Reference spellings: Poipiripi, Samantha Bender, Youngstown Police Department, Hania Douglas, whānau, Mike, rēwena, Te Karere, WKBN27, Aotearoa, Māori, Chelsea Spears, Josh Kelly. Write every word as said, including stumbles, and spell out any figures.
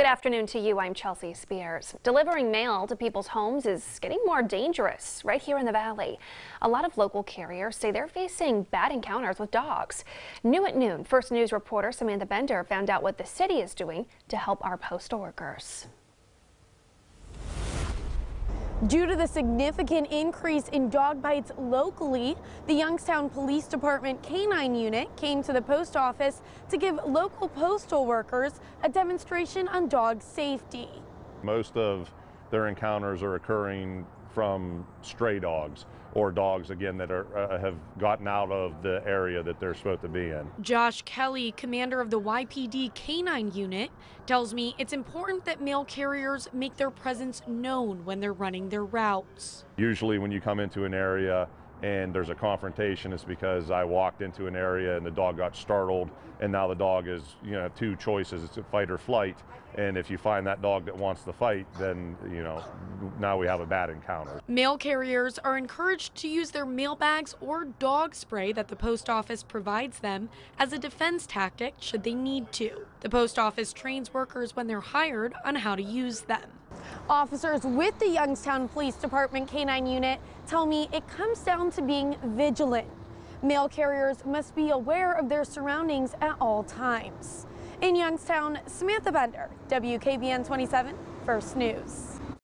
Good afternoon to you. I'm Chelsea Spears. Delivering mail to people's homes is getting more dangerous right here in the valley. A lot of local carriers say they're facing bad encounters with dogs. New at noon, First News reporter Samantha Bender found out what the city is doing to help our postal workers. Due to the significant increase in dog bites locally, the Youngstown Police Department Canine Unit came to the post office to give local postal workers a demonstration on dog safety. Most of their encounters are occurring from stray dogs or dogs, again, that are, uh, have gotten out of the area that they're supposed to be in. Josh Kelly, commander of the Y P D Canine Unit, tells me it's important that mail carriers make their presence known when they're running their routes. Usually when you come into an area and there's a confrontation, it's because I walked into an area and the dog got startled, and now the dog is, you know, two choices, it's a fight or flight, and if you find that dog that wants to fight, then, you know, now we have a bad encounter. Mail carriers are encouraged to use their mail bags or dog spray that the post office provides them as a defense tactic should they need to. The post office trains workers when they're hired on how to use them. Officers with the Youngstown Police Department Canine Unit tell me it comes down to being vigilant. Mail carriers must be aware of their surroundings at all times. In Youngstown, Samantha Bender, W K B N twenty-seven, First News.